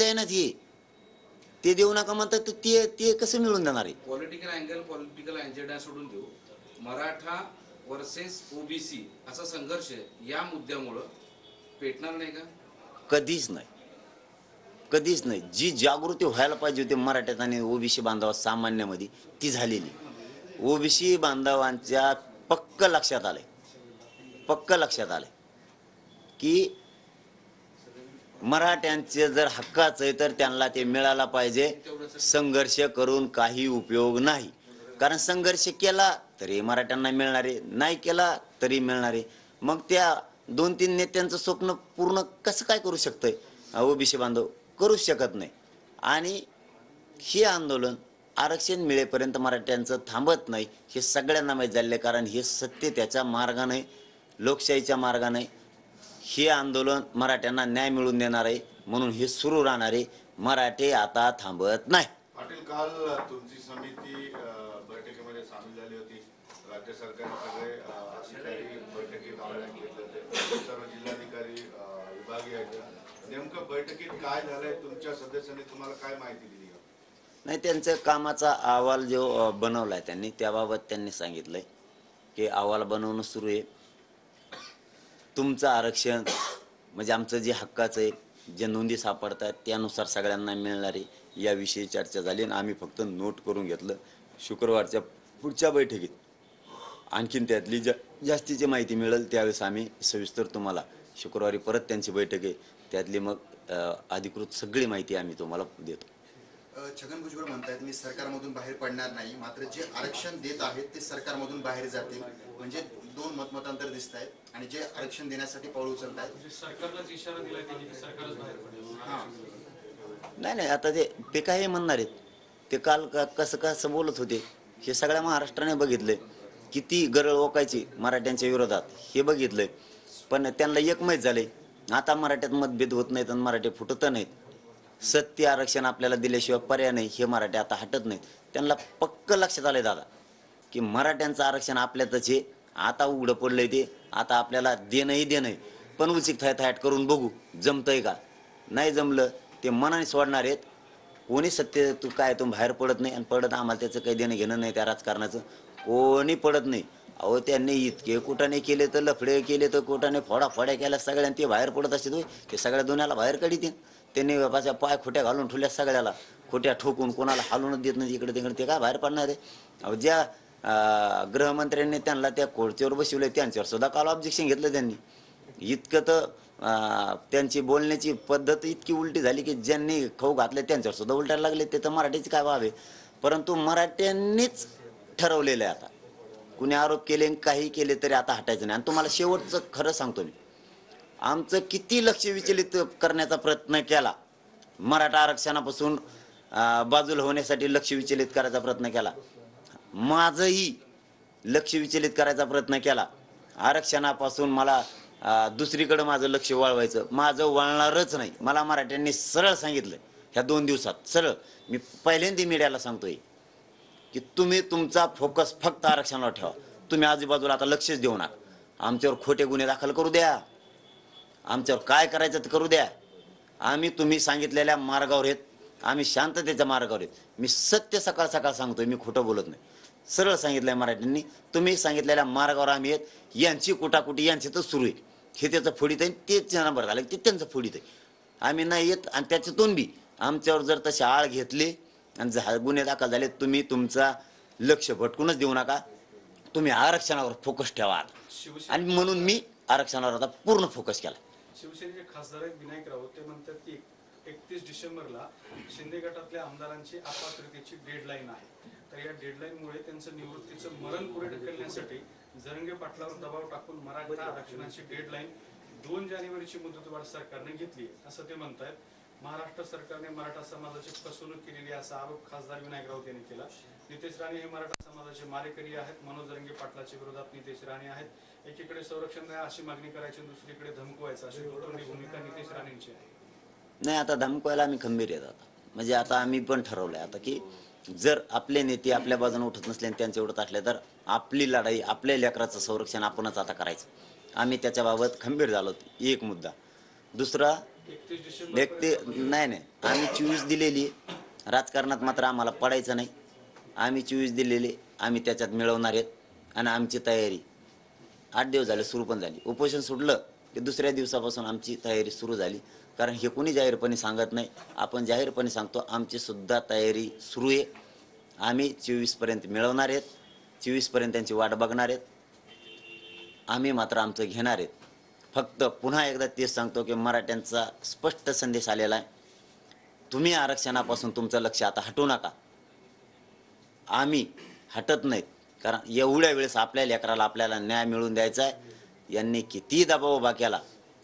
ते देऊ नका म्हणतात तर ते ते कसे मिळून जाणार आहे? पॉलिटिकल अजेंडा सोडून देऊ, मराठा वर्सेस ओबीसी असा संघर्ष या मुद्द्यामुळे पेटणार नाही का? कधीच नाही, कधीच नाही. जी जागृती व्हायला पाहिजे होती मराठ्यात आणि ओबीसी बांधवा सामान्यामध्ये ती झालेली. ओबीसी बांधवांच्या पक्क लक्षात आले की मराठ्यांचे जर हक्काचं आहे तर त्यांना ते मिळाला पाहिजे. संघर्ष करून काही उपयोग नाही, कारण संघर्ष केला तरी मराठ्यांना मिळणार आहे, नाही केला तरी मिळणार आहे. मग त्या दोन तीन नेत्यांचं स्वप्न पूर्ण कसं काय करू शकतंय ओबीसी बांधव? करू शकत नाही. आणि हे आंदोलन आरक्षण मिळेपर्यंत मराठ्यांचं थांबत नाही, हे सगळ्यांना माहीत झाले, कारण हे सत्य त्याच्या मार्गाने, लोकशाहीच्या मार्गाने हे आंदोलन मराठ्यांना न्याय मिळवून देणार आहे, म्हणून हे सुरू राहणार आहे. मराठे आता थांबत नाही. पाटील, काल तुमची समिती बैठकीमध्ये सामील झाली होती. राज्य सरकारने सगळे अधिकारी बैठकीत आढावा घेतला होता, सर्व जिल्हाधिकारी विभागीय आहेत. नेमकं बैठकीत काय झालंय, तुमच्या सदस्यांनी तुम्हाला काय माहिती दिली? नाही, त्यांचा कामाचा अहवाल जो बनवलाय त्यांनी, त्याबाबत त्यांनी सांगितलंय की अहवाल बनवणं सुरू आहे. तुमचं आरक्षण म्हणजे आमचं जे हक्काचं आहे, जे नोंदी सापडतात त्यानुसार सगळ्यांना मिळणारी याविषयी चर्चा झाली आणि आम्ही फक्त नोट करून घेतलं. शुक्रवारच्या पुढच्या बैठकीत आणखीन त्यातली जास्तीची माहिती मिळेल त्यावेळेस आम्ही सविस्तर तुम्हाला, शुक्रवारी परत त्यांची बैठक आहे, त्यातली मग अधिकृत सगळी माहिती आम्ही तुम्हाला देतो. छगन भुजबळ म्हणतात मी सरकारमधून बाहेर पडणार नाही, मात्र जे आरक्षण देत आहेत ते सरकारमधून बाहेर जातील, म्हणजे दोन मतमतांतर दिसत आहेत आणि जे आरक्षण देण्यासाठी पाऊल उचलत आहेत सरकारलाच इशारा दिलाय त्यांनी की सरकारच बाहेर पडेल. नाही नाही, आता ते काय म्हणणार आहेत? ते काल कसं कसं बोलत होते हे सगळ्या महाराष्ट्राने बघितलंय, किती गरळ ओकायची मराठ्यांच्या विरोधात हे बघितलंय. पण त्यांना एक माहीत झाले, आता मराठ्यात मतभेद होत नाहीत आणि मराठी फुटत नाहीत. सत्य आरक्षण आपल्याला दिल्याशिवाय पर्याय नाही, हे मराठे आता हटत नाहीत. त्यांना पक्क लक्षात आले दादा की मराठ्यांचं आरक्षण आपल्यातच हे, आता उघडं पडलंय ते, आता आपल्याला देणंही देणंही. पण उलसिक थायथायट करून बघू जमतंय का, नाही जमलं ते मनाने सोडणार आहेत. कोणी सत्य तू काय तू बाहेर पडत नाही आणि पडत आम्हाला त्याचं काही देणं घेणं नाही, त्या राजकारणाचं कोणी पडत नाही. अहो त्यांनी इतके कुटाने केले तर लफडे केले तर कुटाने फोडाफोड्या केल्या, सगळ्यांनी ते बाहेर पडत असते ते सगळ्या दुनियाला बाहेर काढीत. त्यांनी बापाच्या पाय खोट्या घालून ठेवल्या, सगळ्याला खोट्या ठोकून कोणाला हालूनच देत नाही इकडे तिकडे. ते काय बाहेर पडणार आहे? अहो ज्या गृहमंत्र्यांनी त्यांना त्या कोर्टीवर बसवले त्यांच्यावर सुद्धा काल ऑब्जेक्शन घेतलं त्यांनी. इतकं तर त्यांची बोलण्याची पद्धत इतकी उलटी झाली की ज्यांनी खाऊ घातले त्यांच्यावर सुद्धा उलटायला लागले. ते तर मराठीच काय व्हावे, परंतु मराठ्यांनीच ठरवलेलं आहे. आता कुणी आरोप केले काही केले तरी आता हटायचं नाही. आणि तुम्हाला शेवटचं खरं सांगतो मी, आमचं किती लक्ष विचलित करण्याचा प्रयत्न केला, मराठा आरक्षणापासून बाजूला होण्यासाठी लक्ष विचलित करायचा प्रयत्न केला, माझंही लक्ष विचलित करायचा प्रयत्न केला. आरक्षणापासून मला दुसरीकडं माझं लक्ष वळवायचं, माझं वळणारच नाही. मला मराठ्यांनी सरळ सांगितलं ह्या 2 दिवसात सरळ, मी पहिल्यांदा मीडियाला सांगतोय की तुम्ही तुमचा फोकस फक्त आरक्षणावर ठेवा, तुम्ही आजूबाजूला आता लक्षच देऊ नका. आमच्यावर खोटे गुन्हे दाखल करू द्या, आमच्यावर काय करायचं ते करू द्या. आम्ही तुम्ही सांगितलेल्या मार्गावर आहेत, आम्ही शांततेच्या मार्गावर आहेत. मी सत्य सकाळ सकाळ सांगतोय, मी खोटं बोलत नाही. सरळ सांगितलंय मराठ्यांनी, तुम्ही सांगितलेल्या मार्गावर आम्ही आहेत. यांची कुटाकुटी यांची तर सुरू आहे, हे त्याचं फुडीत आहे, तेच नंबर झालं ते त्यांचं फुडीत आहे. आम्ही नाही येत आणि त्याच्यातून बी आमच्यावर जर तसे आळ घेतली आणि गुन्हे दाखल झाले, तुम्ही तुमचा लक्ष भटकूनच देऊ नका, तुम्ही आरक्षणावर फोकस ठेवा. आणि म्हणून मी आरक्षणावर आता पूर्ण फोकस केला. शिवसेनेचे खासदार विनायक राऊत ते म्हणतात की 31 डिसेंबरला शिंदे गटातल्या आमदारांची अपात्रतेची डेडलाईन आहे, तर या डेडलाईनमुळे त्यांचं निवृत्तीचं मरण पुढे ढकलण्यासाठी जरंगे पाटलावर दबाव टाकून मराठा आरक्षणाची डेडलाईन 2 जानेवारीची मुदतवाढ सरकारने घेतली असं ते म्हणतात. महाराष्ट्र सरकारने मराठा समाजाची फसवणूक केलेली असा आरोप खासदार विनायक राऊत यांनी केला. नितेश राणे हे मराठा समाजाचे मारेकरी आहेत, मनोज जरंगे पाटलाच्या विरोधात नितेश राणे आहेत. एकीकडे संरक्षण द्या अशी मागणी करायची, दुसरीकडे धमकवायचं अशी लोटोंडी भूमिका नितेश राणेंची आहे. नाही, आता धमकवायला आम्ही खंबीर आहेत. आता म्हणजे आता आम्ही पण ठरवलंय आता की जर आपले नेते आपल्या बाजूने उठत नसले आणि त्यांचे उठत असले तर आपली लढाई, आपल्या लेकराचं संरक्षण आपणच आता करायचं. आम्ही त्याच्याबाबत खंबीर झालो, एक मुद्दा. दुसरा एकटे नाही नाही आम्ही 24 दिलेली राजकारणात मात्र आम्हाला पडायचं नाही आम्ही 24 दिलेली आम्ही त्याच्यात मिळवणार आहेत आणि आमची तयारी 8 दिवस झाले सुरू पण झाली उपोषण सुटलं की दुसऱ्या दिवसापासून आमची तयारी सुरू झाली कारण हे कोणी जाहीरपणे सांगत नाही आपण जाहीरपणे सांगतो आमची सुद्धा तयारी सुरू आहे आम्ही 24 पर्यंत मिळवणार आहेत 24 पर्यंत त्यांची वाट बघणार आहेत आम्ही मात्र आमचं घेणार आहेत फक्त पुन्हा एकदा तेच सांगतो की मराठ्यांचा स्पष्ट संदेश आलेला आहे तुम्ही आरक्षणापासून तुमचं लक्ष आता हटवू नका आम्ही हटत नाहीत कारण एवढ्या वेळेस आपल्या लेकराला आपल्याला न्याय मिळवून द्यायचा आहे यांनी किती दबाव उभा केला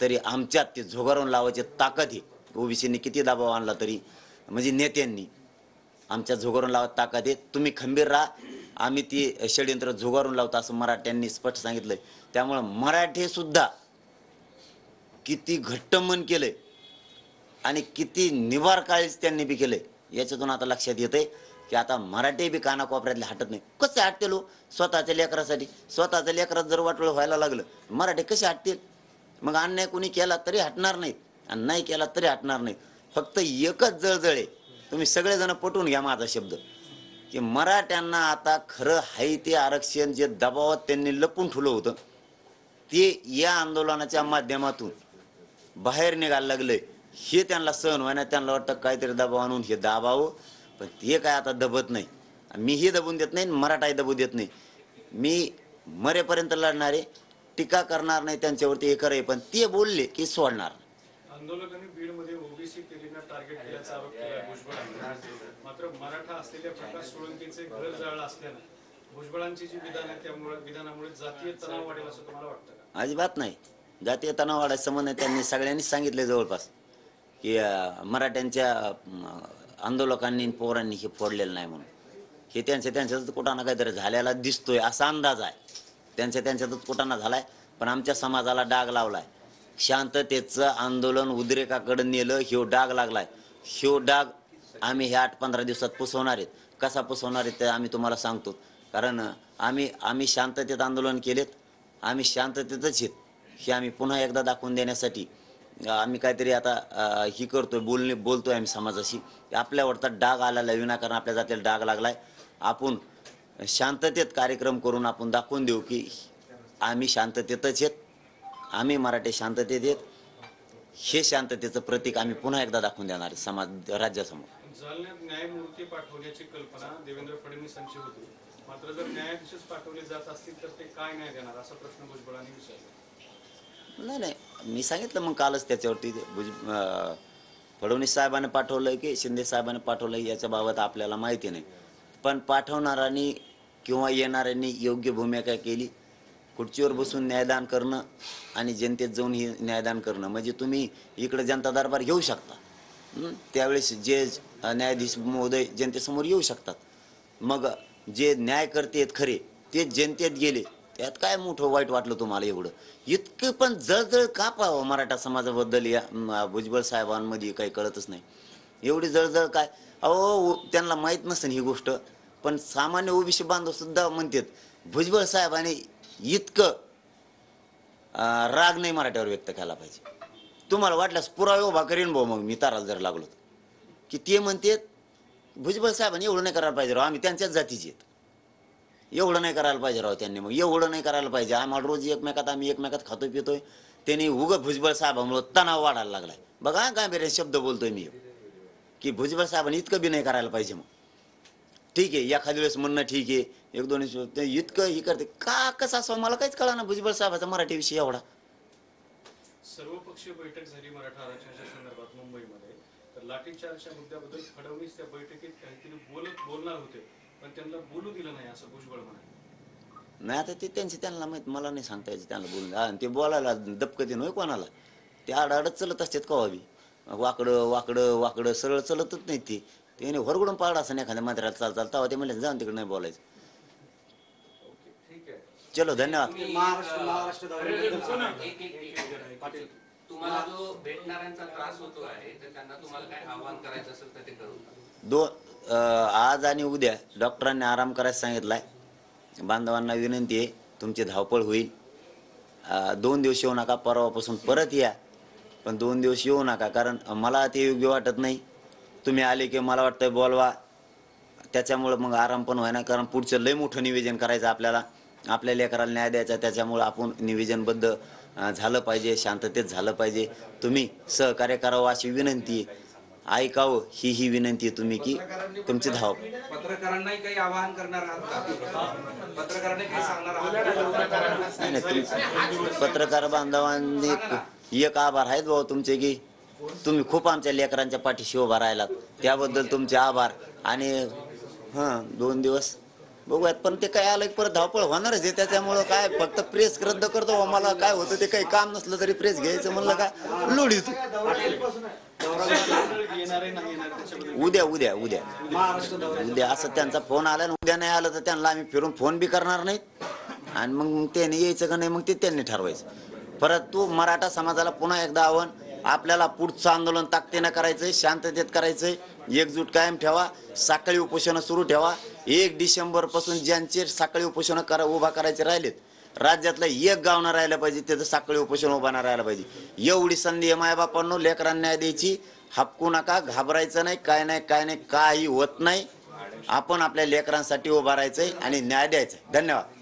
तरी आमच्यात ते झोगारून लावायची ताकद ही ओबीसींनी किती दबाव आणला तरी म्हणजे नेत्यांनी आमच्या झोगारून लावत ताकद आहे तुम्ही खंबीर राहा आम्ही ती षडयंत्र झोगारून लावतो असं मराठ्यांनी स्पष्ट सांगितलं त्यामुळे मराठी सुद्धा किती घट्ट मन केले आणि किती निवार काळीच त्यांनी बी केले याच्यातून आता लक्षात येते की आता मराठी बी कानाकोपऱ्यातले हटत नाही कसे हटतील स्वतःच्या लेकरासाठी स्वतःच्या लेकरात जर वाटोळ व्हायला लागलं मराठी कसे हटतील मग अन्याय कोणी केला तरी हटणार नाही आणि नाही केला तरी हटणार नाही फक्त एकच जळजळे तुम्ही सगळेजण पटवून घ्या माझा शब्द की मराठ्यांना आता खरं हाय ते आरक्षण जे दबावात त्यांनी लपून ठेवलं होतं ते या आंदोलनाच्या माध्यमातून बाहेर निघायला लागले हे त्यांना सहन होईना त्यांना वाटतं काहीतरी दबाव आणून हे दाबावं पण ते काय आता दबत नाही मीही दबून देत नाही मराठाही दबू देत नाही मी मरेपर्यंत लढणारे टीका करणार नाही त्यांच्यावरती हे करे पण ते बोलले की सोडणार आंदोलकांनी बीडमध्ये ओबीसी केलेला टार्गेट केल्याचा आरोप केला भुजबळांनी मात्र मराठा असलेल्या प्रकाश सोळंकीचे घर जाळलं असल्याने भुजबळांची जी विधान आहे त्यामुळे विधानामुळे जातीय तणाव वाढेल असं तुम्हाला वाटतं अजिबात नाही जातीय तणाव वाढायचं संबंध नाही त्यांनी सगळ्यांनी सांगितले जवळपास की मराठ्यांच्या आंदोलकांनी पोरांनी हे फोडलेलं नाही म्हणून हे त्यांच्यातच कुठं ना काहीतरी झालेला दिसतोय असा अंदाज आहे त्यांच्यातच कुठं ना झालाय पण आमच्या समाजाला डाग लावलाय शांततेचं आंदोलन उद्रेकाकडे नेलं ह्यो डाग लागलाय ह्यो डाग आम्ही ह्या 8-15 दिवसात पुसवणार आहेत कसा पुसवणार आहे ते आम्ही तुम्हाला सांगतो कारण आम्ही शांततेत आंदोलन केलेत आम्ही शांततेतच आहेत हे आम्ही पुन्हा एकदा दाखवून देण्यासाठी आम्ही काहीतरी आता ही करतोय बोलतोय आम्ही समाजाशी आपल्यावरचा डाग आलेला विनाकारण आपल्या जातीला डाग लागलाय आपण शांततेत कार्यक्रम करून आपण दाखवून देऊ की आम्ही शांततेतच आहेत आम्ही मराठी शांततेत आहेत हे शांततेचं प्रतीक आम्ही पुन्हा एकदा दाखवून देणार समाज राज्यासमोर जालन्यात न्यायमूर्ती पाठवण्याची कल्पना देवेंद्र फडणवीसांची होती मात्र जर न्यायाधीशच पाठवले जात असतील तर ते काय न्याय देणार असा प्रश्न भुजबळांनी विचारला नाही नाही मी सांगितलं मग कालच त्याच्यावरती फडणवीस साहेबांनी पाठवलंय की शिंदे साहेबांनी पाठवलंय याच्या बाबत आपल्याला माहिती नाही पण पाठवणाऱ्यांनी किंवा येणाऱ्यांनी योग्य भूमिका केली खुर्चीवर बसून न्यायदान करणं आणि जनतेत जाऊन हे न्यायदान करणं म्हणजे तुम्ही इकडे जनता दरबार घेऊ शकता त्यावेळेस जे न्यायाधीश महोदय जनतेसमोर येऊ शकतात मग जे न्याय करते खरे ते जनतेत गेले त्यात काय मोठं वाईट वाटलं तुम्हाला एवढं इतकं पण जळजळ का पाहावं मराठा समाजाबद्दल या भुजबळ साहेबांमध्ये काही कळतच नाही एवढी जळजळ काय अहो त्यांना माहीत नसेल ही गोष्ट पण सामान्य ओबीसी बांधव सुद्धा म्हणतात भुजबळ साहेबांनी इतकं राग नाही मराठ्यावर व्यक्त केला पाहिजे तुम्हाला वाटल्यास पुरावे उभा करीन भाऊ मग मी ताराला जर लागलो की ते म्हणतात भुजबळ साहेबांनी एवढं नाही करायला पाहिजे राव आम्ही त्यांच्याच जातीचे आहेत एवढं नाही करायला पाहिजे राव त्यांनी मग एवढं नाही करायला पाहिजे आम्हाला रोज एकमेकात आम्ही एकमेकात खातोय पितोय त्यांनी उगं भुजबळ साहेबांमुळे तणाव वाढायला लागलाय बघा गांभीर्याने शब्द बोलतोय मी की भुजबळ साहेबांनी इतकं बी नाही करायला पाहिजे मग ठीक आहे एखाद्या वेळेस म्हणणं ठीक आहे 1-2 ते इतकं ही करते का कसं असं मला काहीच कळलं ना भुजबळ साहेबाचा मराठी विषय एवढा सर्वपक्षीय बैठक झाली मराठा आरक्षणाच्या संदर्भात मुंबईमध्ये तर लाठीचार्जच्या मुद्द्याबद्दल फडणवीस त्या बैठकीत काहीतरी बोलणार होते पण त्यांना बोलू दिलं नाही असं भुजबळ म्हणाले नाही आता ते त्यांची त्यांना माहित मला नाही सांगता यायचं त्यांना बोलून ते बोलायला दबकते नव्हे कोणाला ते आडआडत चलत असतात कवावी वाकडं वाकडं वाकडं सरळ चलतच नाही ते त्याने वरगडून पाडा असं नाही एखाद्या मंत्र्याला चालता होते म्हणजे जाऊन तिकडे नाही बोलायचं चलो धन्यवाद आज आणि उद्या डॉक्टरांनी आराम करायला सांगितलाय बांधवांना विनंती आहे तुमची धावपळ होईल 2 दिवस येऊ नका परवापासून परत या पण दोन दिवस येऊ नका, कारण मला ते योग्य वाटत नाही. तुम्ही आले की मला वाटतं बोलवा, त्याच्यामुळे मग आराम पण होईना, कारण पुढचं लय मोठं निवेदन करायचं आपल्याला, आपल्या लेकराला न्याय द्यायचा. त्याच्यामुळे आपण निवेदनबद्ध झालं पाहिजे, शांततेत झालं पाहिजे. तुम्ही सहकार्य करावं अशी विनंती, ऐकावं ही विनंती आहे तुम्ही की तुमची धाव. पत्रकारांनाही काही आवाहन करणार आहात, पत्रकारांना काही सांगणार आहात? पत्रकार बांधवांनी एक आभार आहेत भाऊ तुमचे की तुम्ही खूप आमच्या लेकरांच्या पाठीशी उभा राहिलात, त्याबद्दल तुमचे आभार. आणि हां दोन दिवस बघूयात, पण ते काय आलं परत धावपळ होणारच आहे. त्याच्यामुळं काय फक्त प्रेस रद्द करतो, मला काय होतं ते काही काम नसलं तरी प्रेस घ्यायचं म्हणलं काय लोड येतो. उद्या उद्या उद्या उद्या असं त्यांचा फोन आला आणि उद्या नाही आलं तर त्यांना आम्ही फिरून फोन बी करणार नाहीत. आणि मग त्याने यायचं का नाही मग ते त्यांनी ठरवायचं. परंतु मराठा समाजाला पुन्हा एकदा आव्हान, आपल्याला पुढचं आंदोलन ताकदीनं करायचंय, शांततेत करायचंय. एकजूट कायम ठेवा, साखळी उपोषणं सुरू ठेवा. 1 डिसेंबर पासून ज्यांचे साखळी उपोषणं उभा करायचे राहिलेत, राज्यातलं एक गाव न राहिलं पाहिजे त्याचं साखळी उपोषण उभा न राहिलं पाहिजे. एवढी संधी मायबापांनो, लेकरांना न्याय द्यायची, हापकू नका, घाबरायचं नाही, काय नाही काय नाही, काही होत नाही. आपण आपल्या लेकरांसाठी उभा राहायचंय आणि न्याय द्यायचा. धन्यवाद.